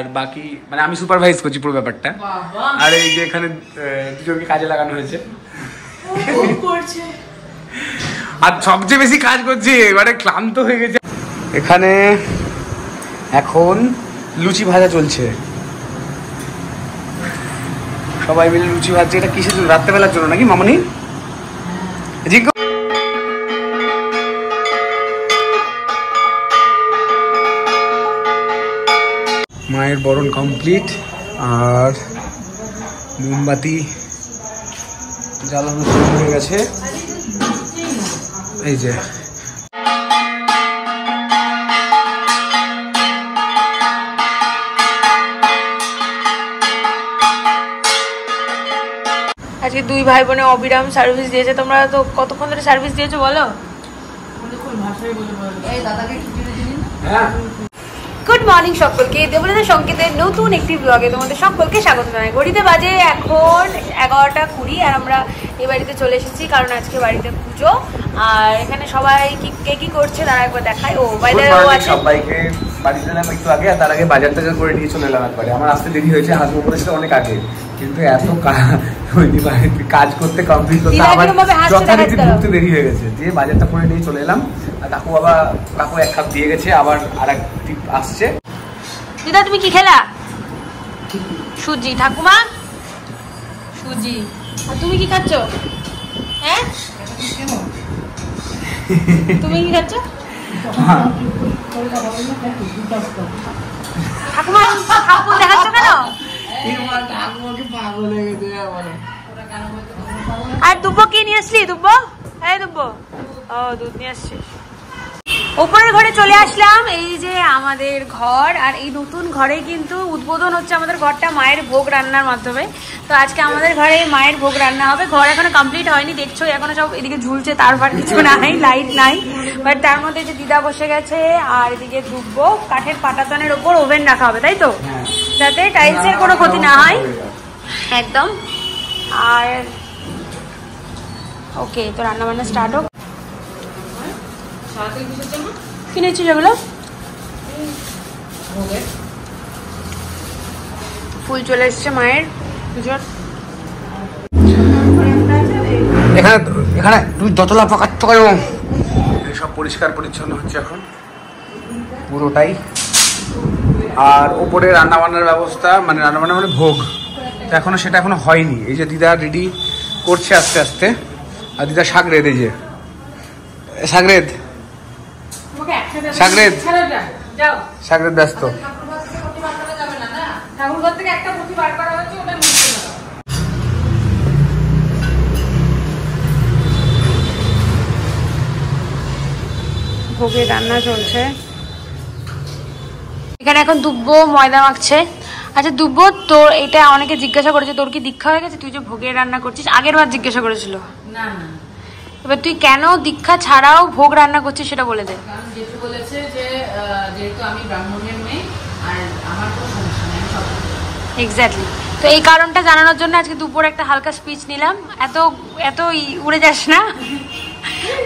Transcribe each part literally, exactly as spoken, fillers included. আর বাকি মানে আমি সুপারভাইজ করছি পুরো ব্যাপারটা। আর এই যে এখানে দুজনকে কাজে লাগানো হয়েছে, আর সবচেয়ে বেশি কাজ করছে এবারে, ক্লান্ত হয়ে গেছে। এখানে এখন লুচি ভাজা চলছে, সবাই মিলে লুচি ভাজছে। এটা কিসের জন্য? রাত্রেবেলার জন্য নাকি মামনি? মায়ের বরণ কমপ্লিট, আর মোমবাতি জ্বালানো শুরু হয়ে গেছে। এই যে আজকে দুই ভাই বোনে অবিরাম সার্ভিস দিয়েছে। তোমরা তো কতক্ষণ ধরে সার্ভিস দিয়েছো বলো? গুড মর্নিং সকলকে, দেবলীনা সংকেতের নতুন একটি ব্লগে তোমাদের সকলকে স্বাগত জানাই। ঘড়িতে বাজে এখন এগারোটা কুড়ি আর আমরা এই বাড়িতে চলে এসেছি, কারণ আজকে বাড়িতে পুজো। আর এখানে সবাই কি কে কি করছে তারা একবার দেখায়। ও বাইরে সবাইকে বাড়িতে নাম একটু আগে, আর তার আগে বাজার টাজার করে নিয়ে চলে এলাম। একবারে আমার আসতে দেরি হয়েছে, হাসবো করেছিল অনেক আগে, কিন্তু এত কাজ করতে কমপ্লিট করতে আবার যথারীতি ঢুকতে দেরি হয়ে গেছে। যে বাজারটা করে নিয়ে চলে এলাম, আর কাকু আবার কাকু এক কাপ দিয়ে গেছে, আবার আর এক টিপ আসছে। দিদা তুমি কি খেলা? সুজি। ঠাকুমা সুজি। আর তুমি কি খাচ্ছ? হ্যাঁ তুমি কি খাচ্ছ? ঠাকুমা ঠাকুমা দেখাচ্ছ কেন? আর দুব্বো কি নিয়ে আসলি? দুব্বো হ্যাঁ দুব্বো, ও দুধ নিয়ে আসছিস। ওপরের ঘরে চলে আসলাম, এই যে আমাদের ঘর। আর এই নতুন ঘরে কিন্তু উদ্বোধন হচ্ছে আমাদের ঘরটা মায়ের ভোগ রান্নার মাধ্যমে। তো আজকে আমাদের ঘরে মায়ের ভোগ রান্না হবে। ঘর এখনো কমপ্লিট হয়নি, দেখছো এখনো সব এদিকে ঝুলছে, তারপর কিছু নাই, লাইট নাই। বাট তার মধ্যে যে দিদা বসে গেছে, আর এদিকে ধুবো কাঠের পাটাতনের ওপর ওভেন রাখা হবে, তাই তো, যাতে টাইলসের কোনো ক্ষতি না হয় একদম। আর ওকে, তো রান্না বান্না স্টার্ট হোক। কিনেছি যেগুলো ফুল চলে এসছে মায়ের পুজোর। এখানে এখানে তুই দোতলা পাকাচ্ছ কেন? সব পরিষ্কার পরিচ্ছন্ন হচ্ছে এখন পুরোটাই। আর ওপরে রান্না বান্নার ব্যবস্থা, মানে রান্না বান্না মানে ভোগ, এখনো সেটা এখনো হয়নি। এই যে দিদা রেডি করছে আস্তে আস্তে। আর দিদা শাক রেঁধে, যে সাগরেদ সাগরেদ সাগরেদ ব্যস্ত। ভোগে রান্না চলছে। এখানে এখন দুব্বো ময়দা মাখছে। আচ্ছা দুব্বো, তোর এটা অনেকে জিজ্ঞাসা করেছে তোর কি দীক্ষা হয়ে গেছে, তুই যে ভোগে রান্না করছিস? আগের বার জিজ্ঞাসা করেছিল, না না এবার তুই কেন দীক্ষা ছাড়াও ভোগ রান্না করছিস সেটা বলে দে। কারণ যেটু বলেছে যে যেহেতু আমি ব্রাহ্মণের মেয়ে আর আমার কোনো সমস্যা নেই, সব এক্স্যাক্টলি। তো এই কারণটা জানানোর জন্য আজকে দুপুরে একটা হালকা স্পিচ নিলাম, এত এত উড়ে যাস না।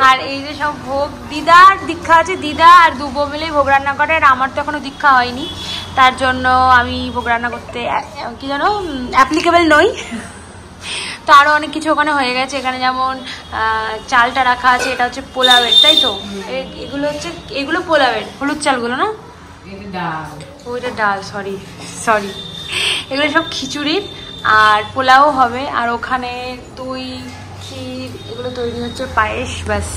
আর এই যে সব ভোগ, দিদার দীক্ষা আছে, দিদা আর দুবো মিলেই ভোগ রান্না করে। আর আমার তো এখনো দীক্ষা হয়নি, তার জন্য আমি ভোগ রান্না করতে কি জানো অ্যাপ্লিকেবল নই। তো আরও অনেক কিছু ওখানে হয়ে গেছে। এখানে যেমন চালটা রাখা আছে, এটা হচ্ছে পোলাওয়ের, তাই তো? এগুলো হচ্ছে এগুলো পোলাওয়ের হলুদ চালগুলো, না ওইটা ডাল, সরি সরি এগুলো সব খিচুড়ির। আর পোলাও হবে। আর ওখানে দই ক্ষীর এগুলো তৈরি হচ্ছে, পায়েস, ব্যাস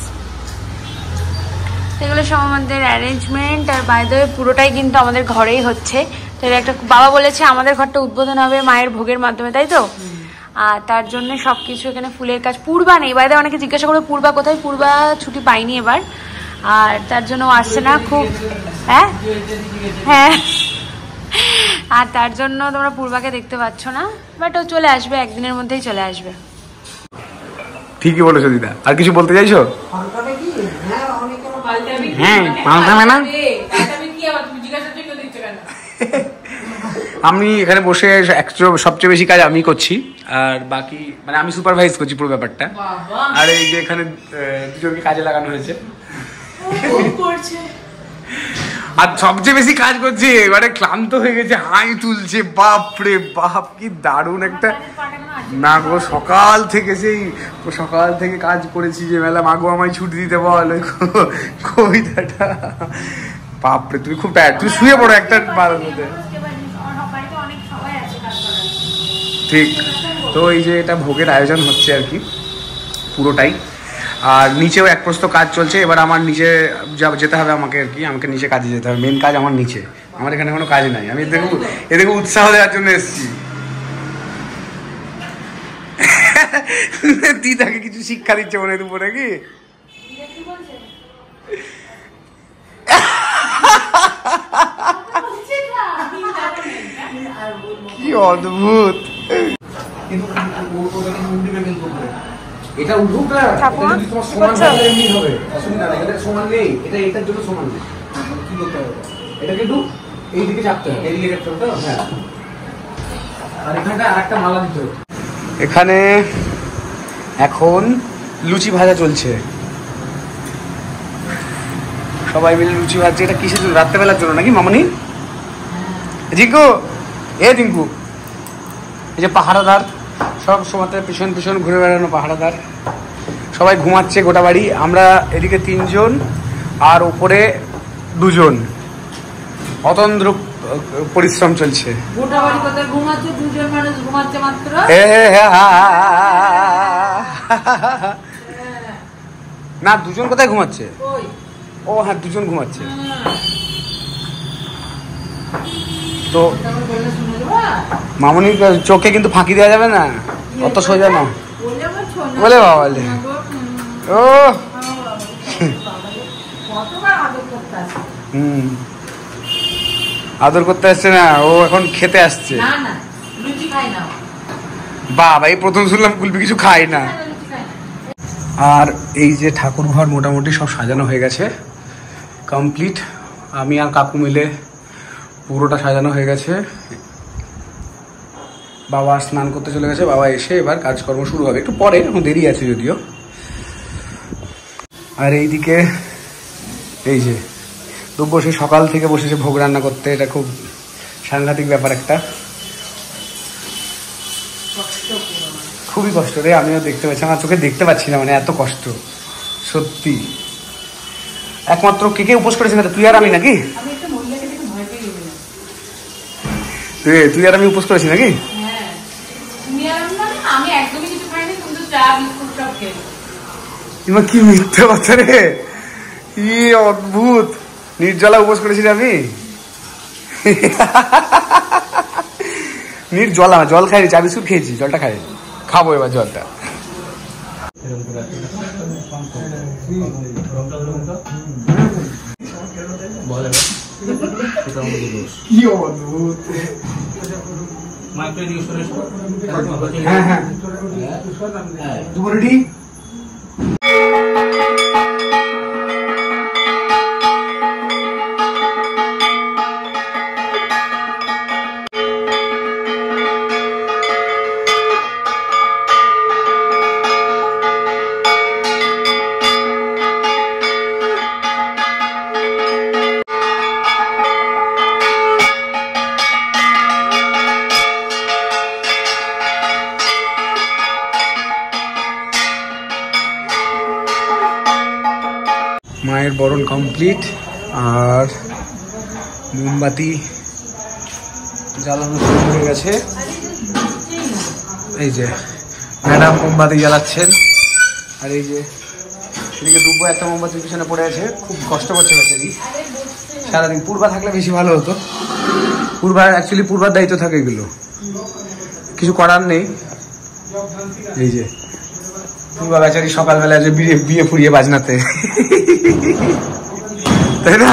এগুলো সব আমাদের অ্যারেঞ্জমেন্ট। আর বাইরে পুরোটাই কিন্তু আমাদের ঘরেই হচ্ছে। তো একটা বাবা বলেছে আমাদের ঘরটা উদ্বোধন হবে মায়ের ভোগের মাধ্যমে, তাই তো? আর তার জন্য সবকিছু এখানে ফুলের কাজ। পূর্বা নেই, বাইরে অনেকে জিজ্ঞাসা করবে পূর্বা কোথায়, পূর্বা ছুটি পাইনি এবার, আর তার জন্য আসছে না খুব। হ্যাঁ হ্যাঁ, আর তার জন্য তোমরা পূর্বাকে দেখতে পাচ্ছ না, বাট ও চলে আসবে, একদিনের মধ্যেই চলে আসবে। ঠিকই বলেছো দিদা। আর কিছু বলতে চাইছো? হ্যাঁ আমি এখানে বসে সবচেয়ে বেশি কাজ আমি করছি, আর বাকি মানে আমি সুপারভাইজ করছি পুরো ব্যাপারটা। আর এই যে এখানে দুজনকে কাজে লাগানো হয়েছে, আর সবচেয়ে বেশি কাজ করছে, এবারে ক্লান্ত হয়ে গেছে, হাই তুলছে, বাপরে বাপ কি দারুণ একটা। না গো সকাল থেকে সেই সকাল থেকে কাজ করেছি যে মেলা, মাগো আমায় ছুটি দিতে বল কবিতাটা, বাপরে তুমি খুব টায়ার, তুমি শুয়ে পড়ো একটা বারান্দাতে। ঠিক তো এই যে এটা ভোগের আয়োজন হচ্ছে আর কি পুরোটাই, আর নিচেও এক প্রস্ত কাজ চলছে। এবার আমার নিচে যা যেতে হবে আমাকে আর কি, আমাকে নিচে কাজে যেতে হবে, মেন কাজ আমার নিচে, আমার এখানে কোনো কাজ নাই। আমি এদেরকে এদেরকে উৎসাহ দেওয়ার জন্য এসেছি, দিদাকে কিছু শিক্ষা দিচ্ছে মনে হয় উপরে কি। কি অদ্ভুত এখানে। এখন লুচি ভাজা চলছে, সবাই মিলে লুচি ভাজছে। এটা কিসের জন্য? রাত্রেবেলার জন্য নাকি মামনি? জিঙ্কু, এ জিঙ্কু, এই যে পাহারাদার সব সময় পিছন পিছন ঘুরে বেড়ানো পাহারাদার। সবাই ঘুমাচ্ছে গোটা বাড়ি, আমরা এদিকে তিনজন আর ওপরে দুজন, অতন্দ্র পরিশ্রম চলছে। না দুজন কোথায় ঘুমাচ্ছে? ও হ্যাঁ দুজন ঘুমাচ্ছে। তো মামনির চোখে কিন্তু ফাঁকি দেওয়া যাবে না, অত সোজা না বলে বাবা। ও হম আদর করতে আসছে না, ও এখন খেতে আসছে। বাবা এই প্রথম শুনলাম কুলপি কিছু খায় না। আর এই যে ঠাকুর ঘর মোটামুটি সব সাজানো হয়ে গেছে কমপ্লিট, আমি আর কাকু মিলে পুরোটা সাজানো হয়ে গেছে। বাবা স্নান করতে চলে গেছে, বাবা এসে এবার কাজকর্ম শুরু হবে একটু পরে, এখন দেরি আছে যদিও। আর এইদিকে এই যে দুব্বো সেই সকাল থেকে বসেছে ভোগ রান্না করতে, এটা খুব সাংঘাতিক ব্যাপার একটা, খুবই কষ্ট রে। আমিও দেখতে পাচ্ছি, আমার চোখে দেখতে পাচ্ছি না, মানে এত কষ্ট সত্যি। একমাত্র কে কে উপোস করেছে? তুই আর আমি নাকি? তুই আর আমি উপোস করেছি নাকি? কি মিথ্যা কথা রে, কি অদ্ভুত। নির্জলা উপোস করেছি আমি, নির্জলা জল খাইনি, চা বিস্কুট খেয়েছি, জলটা খাই খাবো এবার জলটা। হ্যাঁ হ্যাঁ রেডি। মায়ের বরণ কমপ্লিট, আর মোমবাতি জ্বালানো শুরু হয়ে গেছে। এই যে ম্যাডাম মোমবাতি জ্বালাচ্ছেন, আর এই যে এদিকে দুপুর একটা মোমবাতির পিছনে পড়ে আছে, খুব কষ্ট করছে বেচারি সারাদিন। পূর্বা থাকলে বেশি ভালো হতো, পূর্বা অ্যাকচুয়ালি পূর্বার দায়িত্ব থাকে এগুলো, কিছু করার নেই। এই যে পূর্বা বেচারি সকালবেলা যে বিয়ে বিয়ে ফুরিয়ে বাজনাতে, তাই না?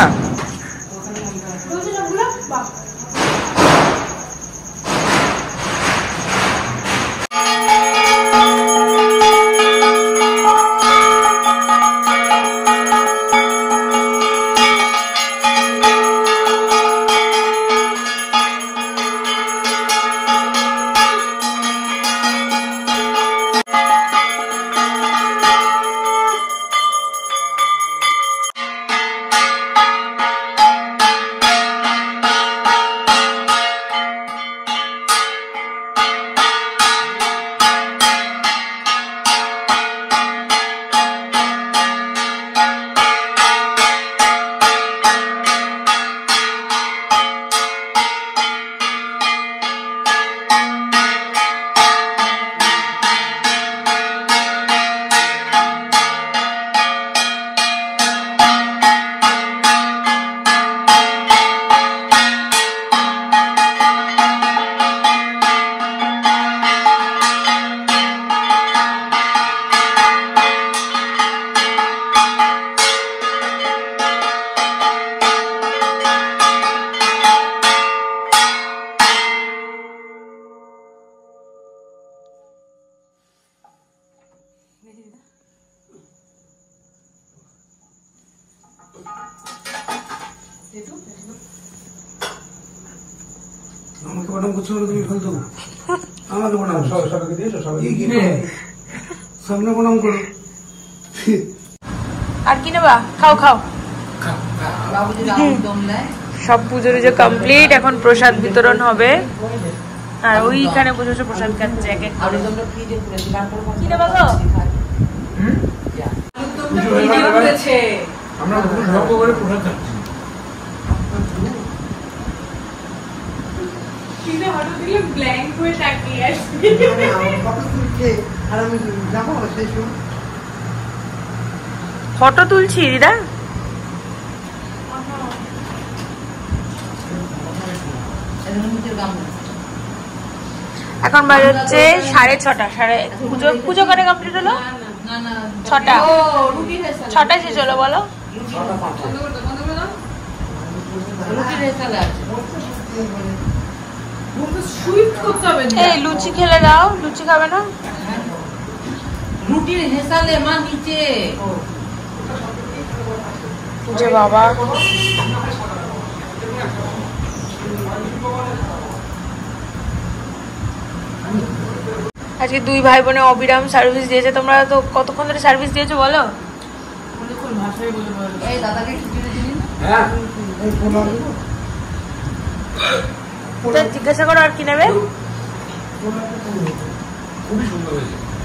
আমাকে অনেক কিছু তুমি ফেল দেবো, আমাকে প্রণাম সবাইকে দিয়েছো, সামনে প্রণাম করো। আর কি নেবা? খাও খাও। সব পুজো টুজো কমপ্লিট, এখন প্রসাদ বিতরণ হবে। আর ওইখানে বসে বসে প্রসাদ খাচ্ছে। কি নেবা গো? আমরা সব করে প্রসাদ খাচ্ছি। ফটো তুলছি দিদা। এখন বাজে হচ্ছে সাড়ে ছটা। সাড়ে পুজো পুজো করে কমপ্লিট হলো ছটা ছটায় শেষ হলো। বলো লুচি খেলে দাও। লুচি খাবে না? রুটির হেসালে মা নিচে যে বাবা। আজকে দুই ভাই বোনে অবিরাম সার্ভিস দিয়েছে। তোমরা তো কতক্ষণ ধরে সার্ভিস দিয়েছো বলো? জিজ্ঞাসা করো আর কি নেবে।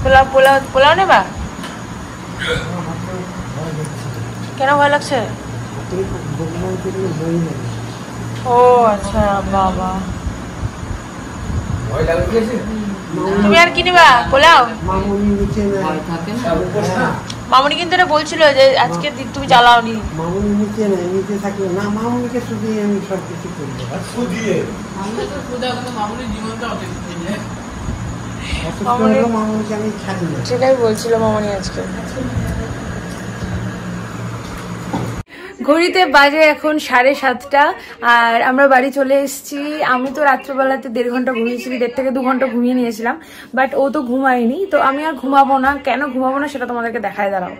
পোলাও পোলাও পোলাও নেবা? কেন ভয় লাগছে? ও আচ্ছা বাবা, তুমি আর কি নেবা? পোলাও। মামুনি কিন্তু এটা বলছিল যে আজকে তুমি জ্বালাওনি। মামুনি নিচে না, নিচে থাকলো না। মামুনিকে শুধু আমি সব কিছু করব। আর শুধিয়ে আমি তো শুধু কোনো মামুনি জীবনটা অতীত হয়ে মামুনি মামুনি আমি খালি না, সেটাই বলছিল মামুনি আজকে। ঘড়িতে বাজে এখন সাড়ে সাতটা আর আমরা বাড়ি চলে এসেছি। আমি তো রাত্রবেলাতে দেড় ঘন্টা ঘুমিয়েছিলাম, দেড় থেকে দু ঘন্টা ঘুমিয়ে নিয়েছিলাম, বাট ও তো ঘুমায়নি। তো আমি আর ঘুমাবো না। কেন ঘুমাবো না সেটা তোমাদেরকে দেখায়। দাঁড়াও,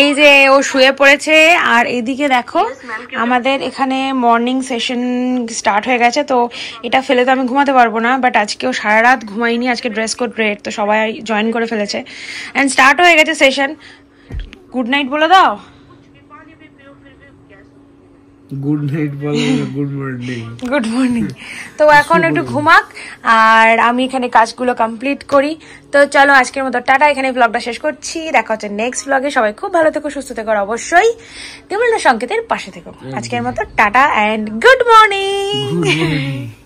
এই যে ও শুয়ে পড়েছে। আর এদিকে দেখো আমাদের এখানে মর্নিং সেশন স্টার্ট হয়ে গেছে। তো এটা ফেলে তো আমি ঘুমাতে পারবো না, বাট আজকেও সারা রাত ঘুমাইনি। আজকে ড্রেস কোড রেড, তো সবাই জয়েন করে ফেলেছে অ্যান্ড স্টার্ট হয়ে গেছে সেশন। গুড নাইট বলে দাও। গুড নাইট বলো। Good morning. Good morning. তো এখন একটু ঘুমাক আর আমি এখানে কাজগুলো কমপ্লিট করি। তো চলো আজকের মতো টাটা, এখানে ব্লগটা শেষ করছি। দেখা হচ্ছে নেক্সট ব্লগে। সবাই খুব ভালো থেকো, সুস্থ থেকো, অবশ্যই দেবলনা সংকেতের পাশে থেকো। আজকের মতো টাটা অ্যান্ড গুড মর্নিং।